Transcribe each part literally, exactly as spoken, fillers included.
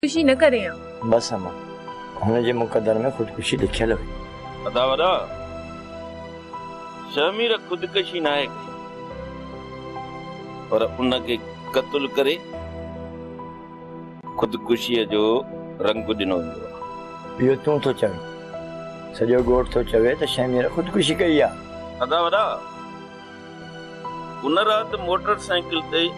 खुदकुशी न करें आप। बस अम्मा, हमने ये मुकदर में खुदकुशी लिखा लगी। अदा वदा, शमीरा खुदकुशी ना करे और उन्ना के कत्ल करे, खुदकुशी है जो रंग दिनों यो तू तो चवे, सजो गोड़ तो चवे तो शमीरा खुदकुशी कई आ। अदा वदा, उन रात मोटरसाइकिल ते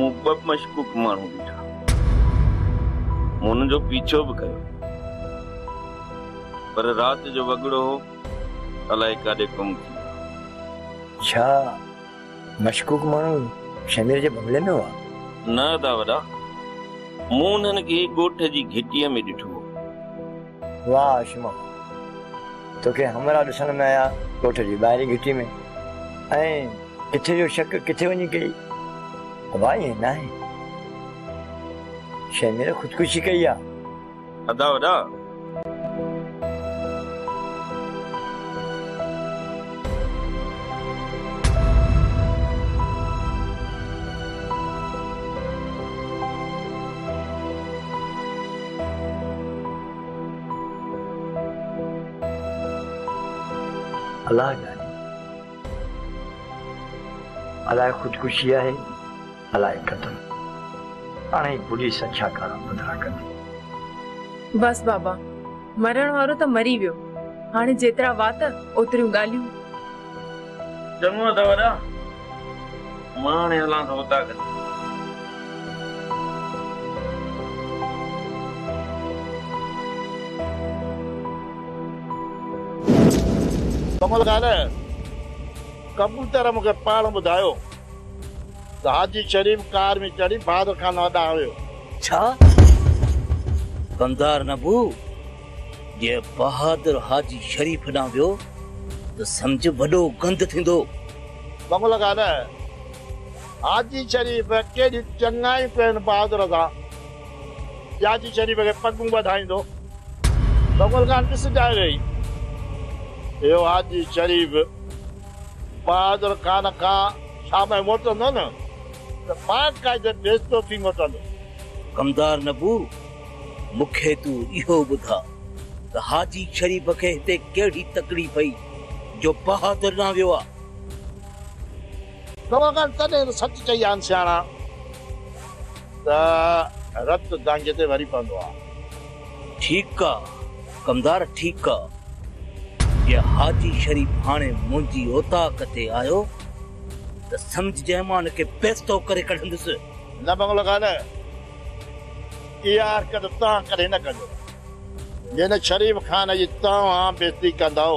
मुबब मशकूक मानू बिठा, उन जो पीछो भी करो, पर रात जो वगड़ो हो अलाए काडे गुम थी। अच्छा मशकूक मानू शमीर जे बंगले में हुआ ना दावड़ा, मुनन के गोठ जी घिटिया में डिठो। वाह आशिमा, तो के हमरा दुसन में आया गोठ जी बाहरी घिटी में ऐ किथे जो शक किथे वनी गई। अब आई है ना है शमीरा खुदकुशी कई आ। अदा वदा, अल्लाह जाने अलाए खुदकुशी है अलाए कत्ल। अने पुलिस अच्छा करा बदरा कर। बस बाबा, मरण वारो तो मरी वियो, हाने जेतरा वात ओतरियो गालियो। चंगो दवरा माने हला होता कर। कमल गाले कबूतर मुके पाल बुधायो हाजी शरीफ कार में चढ़ी बहादुर खान वादा आयो। छा कंदार नबू ये बहादुर हाजी शरीफ ना वियो तो समझ बड़ो गंद थिंदो। कमल गाले हाजी शरीफ के चंगाई पेन बहादुर दा हाजी शरीफ के पगू बधाइंदो। कमल खान किस जा रही यो हाजी शरीफ बहादुर खान का शाम मोटन न तो पाक का जे बेस्तो थी मोटन। कमदार नबू मुखे तू इहो बुधा तो हाजी शरीफ के ते केडी तकड़ी पई जो बहादुर ना वियो। कमगान तने सच चयान सियाणा ता रत दांगे ते वरी पंदो। ठीक का कमदार, ठीक का। ये हाजी शरीफ हाने मुंजी ओताक ते आयो तो समझ जयमान के पेस्तो करे कढंदस। न बंगलो गाना यार कर ता करे न कजो जेने शरीफ खान जी ता हां बेइज्जती कंदाओ।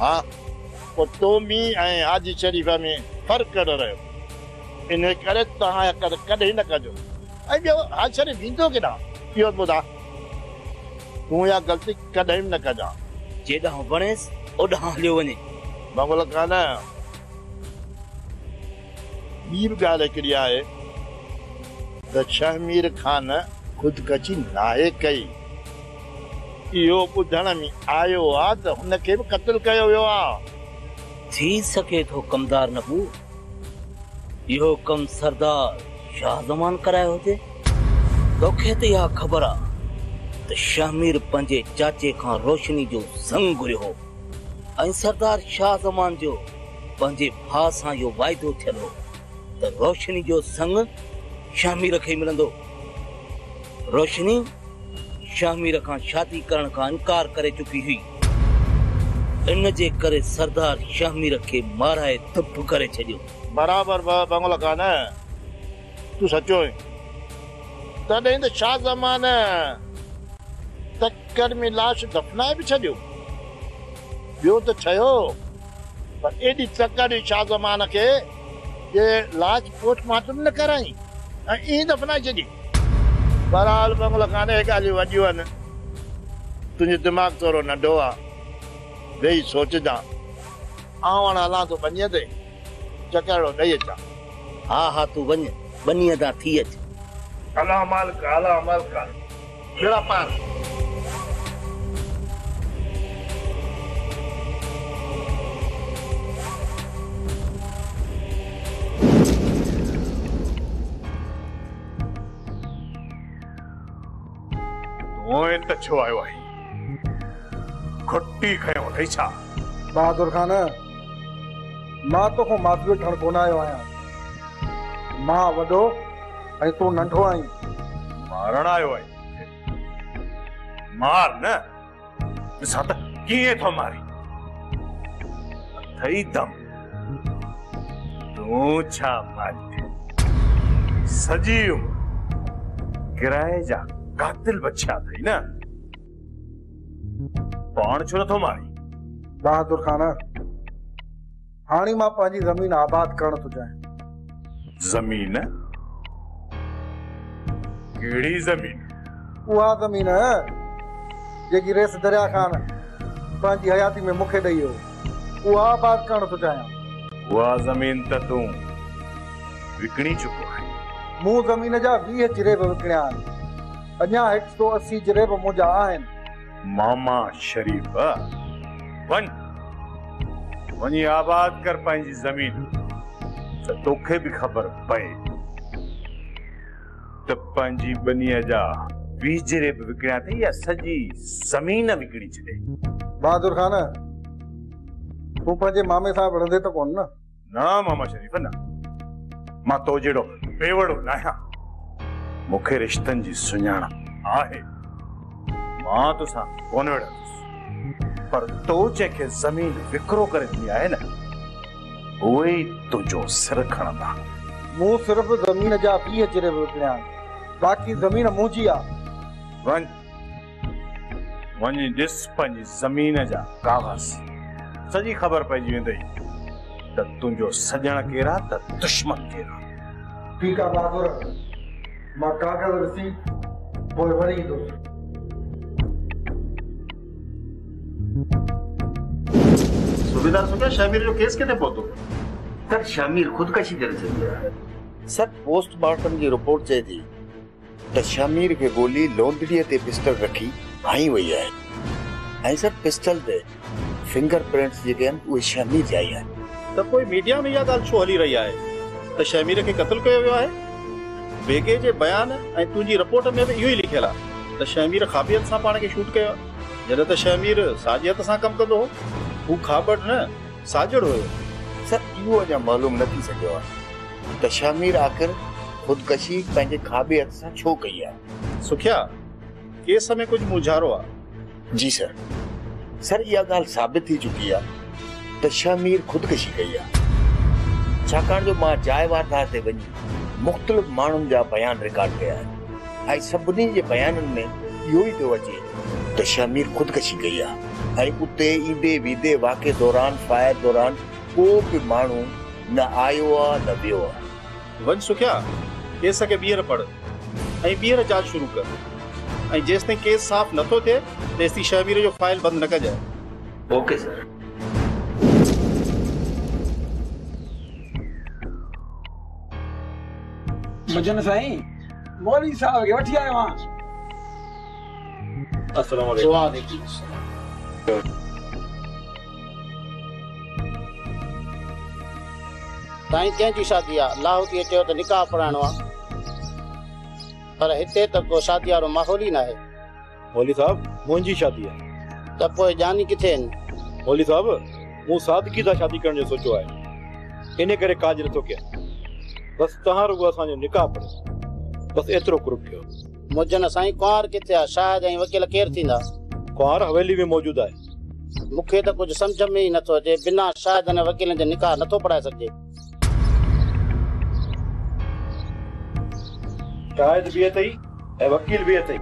हां तो तो मी ए हाजी शरीफ में फर्क कर रहे इने करे ता कर कदे न कजो। ए बियो हाजी शरीफ विंदो केदा यो बुधा तू या गलती कदे न कजा। जेदा वणेस ओडा हल्यो वने। बंगल काना बीब गाले क्रिया है त शमीर खान खुद कची नाए कई यो बुधण में आयो आ त हुन के भी कत्ल कयो यो आ। थी सके तो कमदार नबू यो कम सरदार शाह जमान कराए होते तोखे त या खबर आ तो शमीर पंजे चाचे खां रोशनी जो संग हो ऐ सरदार शाह जमान जो पंजे भा सा यो वायदो थियल हो तो रोशनी जो संग शमीर खे मिलंदो। रोशनी शमीर खां शादी करण का इनकार करे चुकी हुई, इन जे करे सरदार शमीर खे माराए तप करे छडियो। बराबर बंगला का ना तू सचो है तने तो शाह जमान टक्कर में लाश दफनाए भी छो यो तो छो पर एडी टक्कर शाह जमान के ये लाश पोस्टमार्टम न कराई ई दफनाए छो। बहरहाल बंगला खाने गाली वजियो न तुझे दिमाग थोड़ो नंढो आ वही सोचदा आवण हला तो बनिए दे चकरो दई अचा। हाँ हाँ तू बन बनिए दा थी अच। अला मालिक अला मालिक मेरा पास खट्टी खयो बहादुर खान मां तो को मां पियो ठण कोन आयो आया मां वडो ए तू नंढो आई मारण आयो आई मार न सत किए तो मारी थई दम तू छा मार सजीव गिराए जा कातिल बच्चा थई ना पाण छो न तो मारी बहादुर खाना हाणी मां पांजी जमीन आबाद करण तो चाहे जमीन केड़ी जमीन उहा जमीन जेकी रेस दरिया खान पांजी हयाती में मुखे दई हो उहा आबाद करण तो चाहे उहा जमीन त तू विकणी चुको है मु जमीन जा वीह जिरेब विकण्या अन्या एक सौ अस्सी जिरेब मुजा आन मामा शरीफ वन वही आबाद कर पाई जमीन तो तोखे भी खबर पे तो पांजी बनिया जा बीजरे विकण्या थे या सजी जमीन विकणी छे बहादुर खान तू पाजे मामे साहब रंदे तो कोन ना ना मामा शरीफ ना मां तो जेड़ो बेवड़ो नाया मुखे रिश्तन जी सुणाण आहे मां तो सा कोन वेड़ा पर तो जेके जमीन विक्रो करे दिया है ना ओए तो जो सिर खणदा मु सिर्फ जमीन जा बीह जिरे विकण्या बाकी जमीन मुजी आ वन वनी दिस पंज जमीन जा कागज सजी खबर पई वेंदई त तुजो सजण केरा त दुश्मन केरा ठीक आ बहादुर मां कागज रसी पोए वरी दो सुबेदार सुबह शामिर जो केस के पहुंचो सर शामिर खुदकशी कर रहे सर पोस्टमार्टम की रिपोर्ट चाहे थी तो शामिर के गोली लोंदड़िये ते पिस्टल रखी आई हुई है आई सर पिस्टल पे फिंगरप्रिंट्स जे गन वो शामिर जाई है तो कोई मीडिया में या गाल छो हली रही है तो शामिर के कत्ल कयो हुआ है बेगे जे बयान आई तुजी रिपोर्ट में भी यही लिखेला तो शामिर खाबियत सा पाण के शूट कयो जरा तो शामिर साजियत सा कम कदो वो खाबड़ न साजड़ हो सर यो अजा मालूम न थी सको तो शामिर आकर खुदकशी पंजे खाबियत सा छो कई है सुखिया केस में कुछ मुझारो आ जी सर सर या गाल साबित थी चुकी है तो शामिर खुदकशी कई है छाकाण जो मां जाय वारदात ते वनी मुख्तलिफ मानुम जा बयान रिकॉर्ड किया है आई सबनी जे बयानन में यो ही तो अचे तो शामिर खुदकशी कई है उते ईदे वीदे वाके दौरान फायर दौरान को भी मानू न आयो न बियो वन सुख्या केस के बीहर पड़ आई बीहर जांच शुरू कर आई जेस ने केस साफ न तो थे तेसी शामिर जो फाइल बंद न कर जाए ओके सर मजन साईं मौली साहब के वठी आए वहां जी शादी लाहौर की चो तो निकाह पढ़ाणो पर हिते तो को शादी वालों माहौल ही ना है मौली साहब मुंजी शादी है तो कोई जानी किथे मौली साहब मु सादगी दा शादी करने जो सोचो है इने करे काज न तो क्या बस तहां रुगो असा जो निकाह पढ़े बस एतरो ग्रुप क्यों मुजन साई कुंवार किथे आ शायद आई वकील केर थींदा कुंवार हवेली में मौजूद है मुखे तो कुछ समझ में ही न तो जे बिना शायद ने वकील जे निकाह न तो पढ़ा सकजे शायद भी एतई ए वकील भी एतई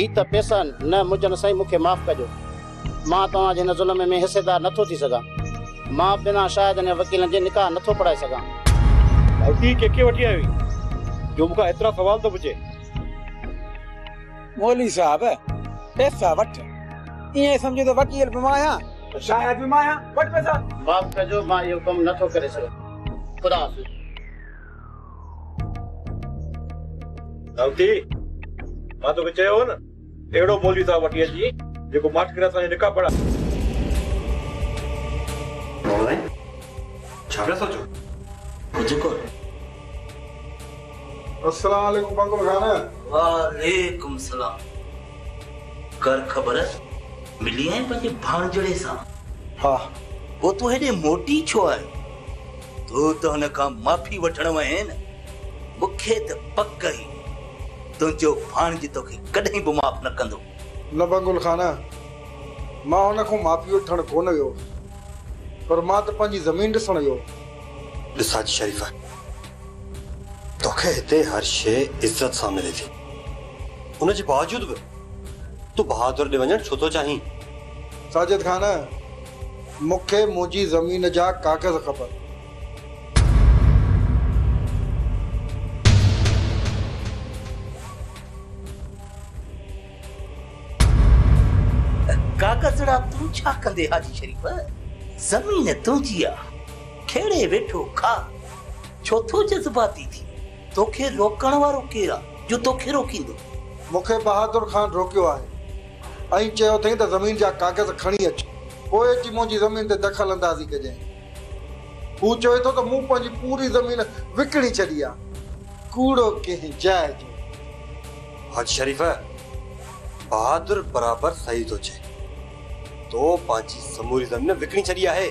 ई त पैसा न मुजन साई मुखे माफ कजो मां तवा जे जुल्म में हिस्सेदार न तो थी सका मां बिना शायद ने वकील जे निकाह न तो पढ़ा सका भाई के के वठी आई जो मुका इतना सवाल तो पूछे मौली साहब पैसा वट ये समझो तो वकील बमाया तो शायद बमाया वट पैसा बाप का जो मां यो कम न तो करे सो खुदा हाफिज दावती मां तो बचे हो ना एड़ो मौली साहब वटिया जी जेको माट करा सा निका पड़ा ओए छाबे सोचो कुछ को अस्सलाम वालेकुम बंगल खान वालेकुम सलाम। कर खबर मिली है पंहिंजे भांजड़े सा? हाँ वो तो हेडे मोटी छो है, तू तो हुन का माफी वठण वए न। मुखे त पक ही तुझो भांज तोखे कदई भी माफ न कंदो। न बंगुल खाना मां हुन को माफी वठण कोन वियो, पर मां त पंहिंजी जमीन ॾिसण वियो। ॾिसा शरीफा, तोखे हिते हर शे इज्जत सां मिले थी, उन जे बावजूद भी तू बहादुर ॾे वञण छो तो चाहीं? साजिद खाना मुखे मुझी जमीन जा कागज खबर। कागज तू छा कंदे हाजी शरीफ? जमीन तुझी आ, खेड़े वेठो खा, छो तो जज्बाती थी? तोखे रोकण वारो केर आ जो तोखे रोकींदो? मुखे बहादुर खान रोक्यो आहे, ऐं चयो अथई त जमीन जा कागज खणी अच, पोए जी मुझी जमीन ते दखल अंदाजी कजे। वो चवे तो मुँ पंहिंजी पूरी जमीन विकणी छॾी आ, कूड़ो कंहिं जाइ जो। हाजी शरीफ, बहादुर बराबर सही तो चे, तो पंहिंजी समूरी जमीन विकणी छॾी आहे।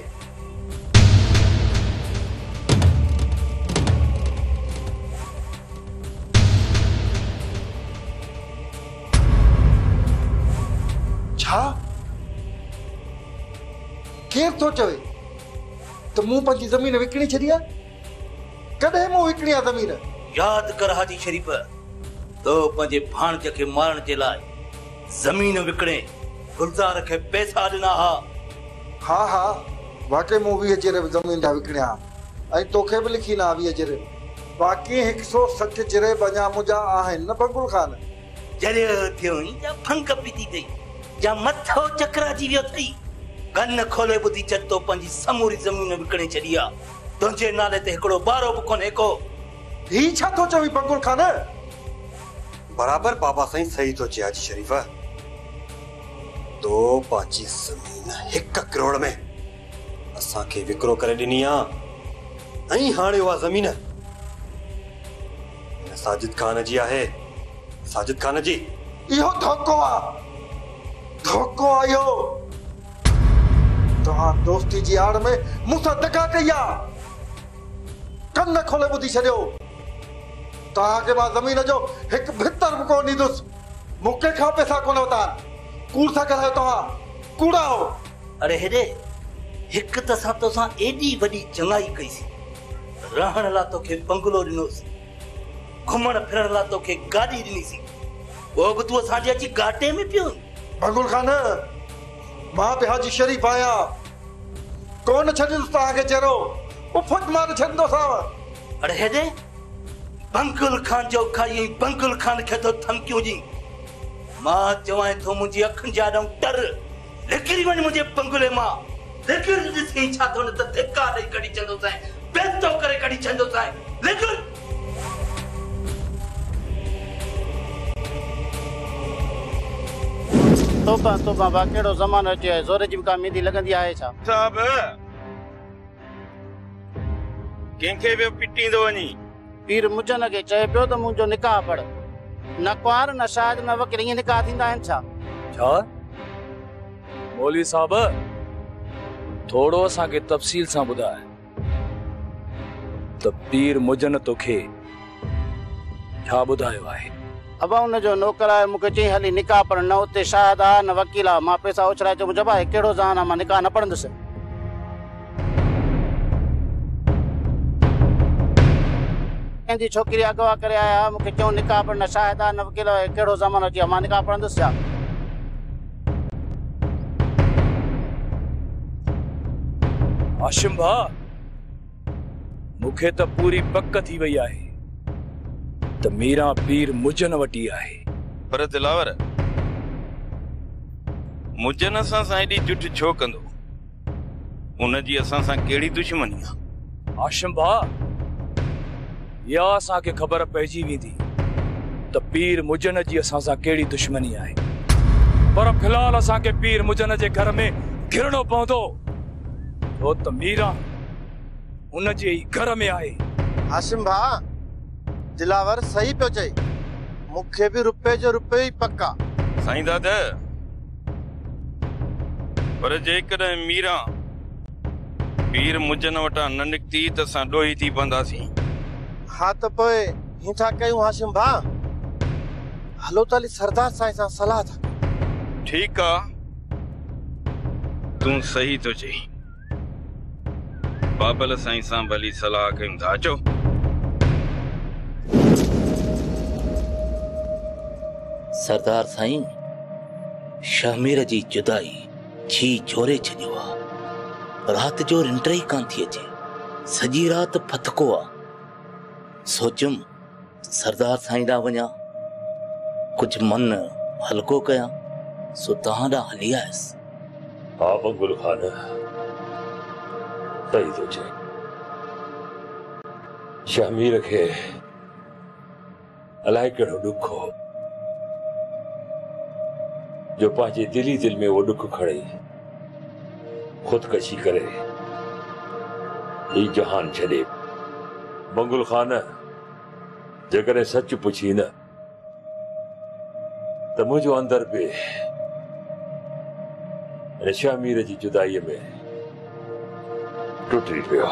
छा केर तो चवे तो मुँ पंहिंजी जमीन विकणी छॾी आ? कॾहिं मुँ विकणी आ जमीन? याद कर हाजी शरीफ, तो पंहिंजे भाणज खे मारण जे लाइ जमीन विकणे गुलज़ार खे पैसा ॾिना हा। हा हा वाकई मुँ वीह चिरे जमीन था विकणिया, ऐं तोखे बि लिखी ना वीह चिरे, बाक़ी हिकु सौ सठ चिरे अञा मुंहिंजा आहिनि। न बंगुल खान, जॾहिं थियो जा फंक पीती अथई, जा मथो चकर अची वियो अथई। गन खोले बुधी चल तो पंहिंजी समूरी जमीन विकणी छॾी आ, तुंहिंजे नाले ते हिकिड़ो बारो बि कोन्हे को। ही छा थो चवी बंगुल खान? बराबर बाबा साईं सही तो चए हाजी शरीफ, तो पंहिंजी ज़मीन हिकु करोड़ में असांखे विकिरो करे ॾिनी आ, ऐं हाणे उहा ज़मीन साजिद खान जी आहे। साजिद खान जी इहो धोखो आ, धोखो आयो। तहां दोस्ती जी आड़ में मूंसां धका कई आ, कन खोले ॿुधी छॾियो। तव्हांखे मां ज़मीन जो हिकु भितर बि कोन ॾींदुसि, मूंखे खां पैसा कोन वरिता, कूड़ सां ॻाल्हायो तव्हां, कूड़ा हो। अरे हेॾे हिकु त असां तोसां एॾी वॾी चङाई कईसीं, रहण लाइ तोखे बंगलो ॾिनोसीं, घुमण फिरण लाइ तोखे गाॾी ॾिनीसीं, उहो बि तूं असांजे अची घाटे में पियो। बंगुल खान, मां बि हाजी शरीफ आहियां, कोन छॾींदुसि तव्हांखे चहिरो, उफट मारे छॾींदोसांव। अरे हेॾे बंगुल खान जो खाई, बंगुल खान खे थो धमकियूं ॾीं। मां चवां थो मुंहिंजी अखियुनि जा ॾांहुं टर, निकिरी वञ मुंहिंजे बंगुले मां, निकिरी ॾिसी छा थो न त धिका ॾेई कढी छॾंदोसांइ, बेतो करे कढी छॾंदोसांइ, निकिर। तोबा तोबा बा केड़ो जमानो अची आयो, जोरे जी का मेंदी लगंदी आहे छा? साहब केंखे बे पिटी दो वनी पीर मुजन के चए पियो तो मुजो निकाह पड़, न क्वार न शाद न वकरी निकाह थिंदा आइन छा? छा मौलवी साहब थोड़ो सा के तफसील सा बुधाए त पीर मुजन तोखे छा बुधायो आहे? अब उन जो नौकर आयो, मुखे चई हली निकाह पर, न उते शाहिद आ न वकील आ। मां पैसा उछराए चयो जबा केड़ो जान आ, मां निकाह न पढ़ंदुसि। कंहिंजी छोकिरी अगवा करे आया, मुखे चयो निकाह पर, न शाहिद आ न वकील आ, केड़ो ज़मानो अची आ, मां निकाह पढ़ंदुसि छा? हाशिम भा, मुखे त पूरी पक थी वई आहे तो मेरा पीर मुजन वटी आहे। पर दिलावर मुजन असा सा एडी जुठ छो कंदो, उन जी असा सा केड़ी दुश्मनी आ? आशिम भा, या असा के खबर पजी वींदी तो पीर मुजन जी असा सा केड़ी दुश्मनी आहे, पर फिलहाल असा के पीर मुजन जे घर में घिरणो पवंदो, तो तो मीरा उन जे घर में आहे। आशिम भा, दिलावर सही पे चई, मुखे भी रुपए जो रुपए ही पक्का। साईं दादा पर जेकॾहिं मीरा पीर मुजन वटां न निकती त असां ॾोही थी पवंदासीं। हाँ तो पोइ ही था कयूं हाशिम भा, हलो ताली सरदार साईं सां सलाह था। ठीक आ, तू सही तो चई। बाबल साईं सां भली सलाह कयूं था। अचो। सरदार साईं, शामिर जी जुदाई छी छोरे छो। रात जो निंड ही कान थी अचे, सजी रात फतको आ। सोचम सरदार साईं दा वना, कुछ मन हल्को कया, सो तहां दा हली आयस। हा मंगुल खान, सही तो चे। शामिर के अलाए कड़ो दुख हो जो पांचे दिली दिल में वो दुख खड़े खुदकशी करे ही जहान छे। मंगुल खान, जगरे सच पुछी न तो मुझो अंदर पे शामिर की जुदाई में टुटी पियो।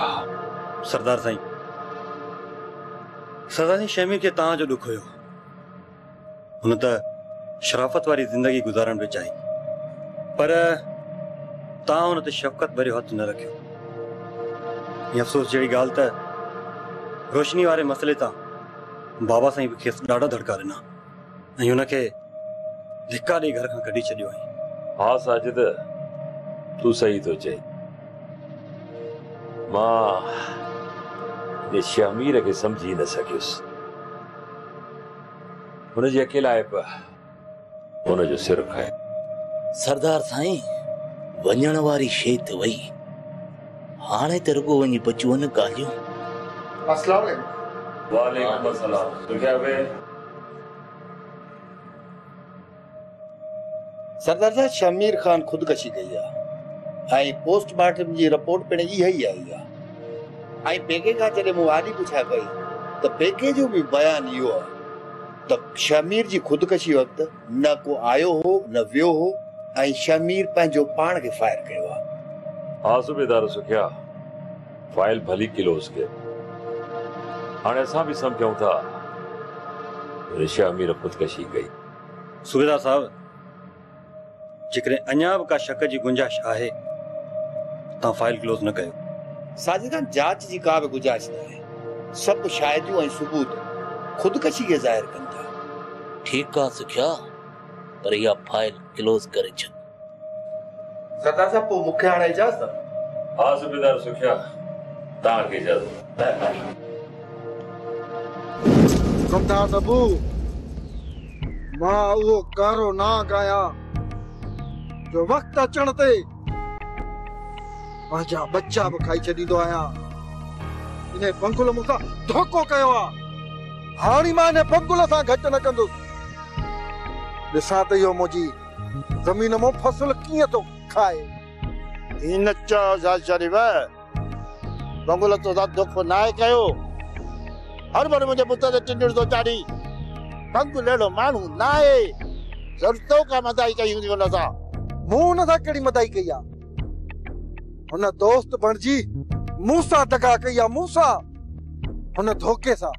सरदार साईं, सरदार साईं, शामिर के तां जो दुख हो उन त शराफत वाली जिंदगी गुजारण पे चाहिए, पर तां उन ते शफकत भरियो हथ न रखियो। ये अफसोस जड़ी गाल त रोशनी वाले मसले ता बाबा साईं भी खेस डाडा धड़का देना नहीं उन के धिक्का दे घर का कड़ी छड़ियो है। हाँ साजिद, तू सही तो चे। मां ये शामिर के समझी न सकिस, उन जे अकेलाए पर उन जो सिर खाए। सरदार साईं, वञण वारी शे त वई, हाणे त रुगो वञी बचूं न गाल्हियूं। अस्सलाम वालेकुम। वालेकुम अस्सलाम। तुखे वे सरदार साहब, शामिर खान खुदकशी कई आ, आई पोस्टमार्टम जी रिपोर्ट पिण इही आई आ। आई पेके खां जॾहिं मूं हाली पुछा कई त पेके जो बि बयान इहो आहे त शामिर जी खुदकशी वक़्तु न को आयो हो न वियो हो। शामिर पंहिंजो पाण खे फायर कयो आहे। हा सूबेदार सुखिया, फाइल भली क्लोज़ कयो। हाणे असां बि सम्झूं था शामिर खुदकशी कई। सूबेदार साहब, जेकॾहिं अञा बि का शक जी गुंजाइश आहे तव्हां फाइल क्लोज़ न कयो। साजिद, जांच जी का बि गुंजाइश न आहे। सभु शाहिदियूं ऐं सबूत खुदकशी खे ज़ाहिर कनि था। ठीकु आहे सुखिया, पर या फाइल क्लोज करे छ। सदा साहब, पो मुखे आणे इजाजत। हां सूबेदार सुखिया, ता के इजाजत। कमदा सबू मां वो कारो ना गाया जो वक्त अचण ते मां जा बच्चा भी खाई छडी दो आया। इने पंगुल मुसा धोखो कयो आ। हाणी मां ने पंगुल सा घट न कंदो। दिसात यो मोजी जमीन में फसल किए तो खाए। इन चा जा शरीफ बंगला तो दा दुख ना कयो। हर बार मुझे पुता दे टिंडड़ तो चाड़ी बंग लेलो मानू ना है। जरतो का मदाई कई हुई होला सा मुंह ना था कड़ी मदाई कईया। हुन दोस्त बणजी मूसा टका कईया। मूसा हुन धोखे सा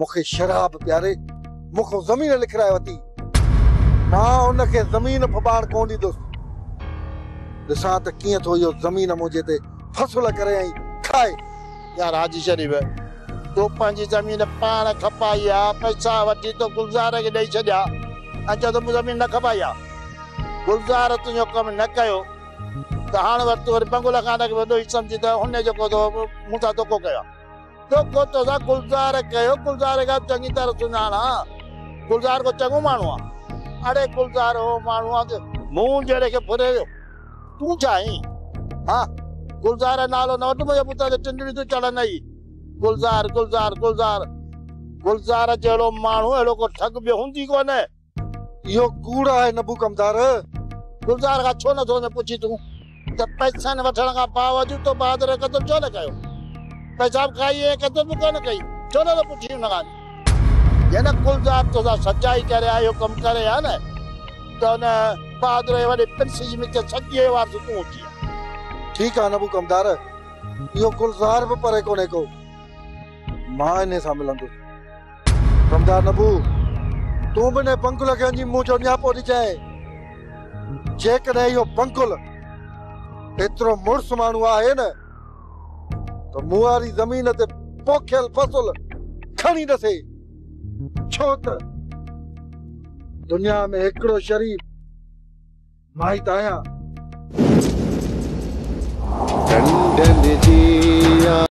मुखे शराब प्यारे मुखो जमीन लिखराय वती। मां उनके जमीन फबाड़ को दीदस। दिसा त किए तो यो जमीन मुझे ते फसल करे आई खाए। यार हाजी शरीफ, तो पांजी जमीन पान खपाई आ, पैसा वती तो गुलजार के दई छड्या। अच्छा तो जमीन न खपाई आ, गुलजार तो यो कम न कयो त हाण वत वर बंगला खान के वदो समझी त उन जो को तो मुता तो को कया। तो को तो दा गुलजार कयो। गुलजार का चंगी तरह सुनाना। गुलजार को चंगो मानवा। अरे गुलजार हो मानुआ के मुंह जड़े के भरे तू जाई। हां गुलजार नालो न तो मुझे पुता टिंडड़ी तो चढ़ नहीं। गुलजार गुलजार गुलजार गुलजार जड़ो मानु एलो को ठग बे हुंदी कोने। यो कूड़ा है नबू कमदार। गुलजार का छो न तो न पूछी तू त पैसा न वठण का बावजूद तो बहादुर का तो चो न कयो। पैसा खाई है कदम को न कई, छो न पूछी न। જેને કુલ જાત તો સચ્ચાઈ કરે આયો કમ કરે હે ને તને પાદરે વાડે પંસી મે કે સજ્જે વાર સુ તું છે ठीक है नबू कमदार यो गुलजार पे परे कोने को मां ने सामलन तो कमदार नबू तू बने पंकुल के अंजी मुंह जोन्या पोदी जाए जे कने यो पंकुल एतरो मुर्स मानू आए न तो मुआरी जमीन ते पोखेल फसल खणी न से छोत दुनिया में एकड़ो शरीफ माई ताया डंडन जिया।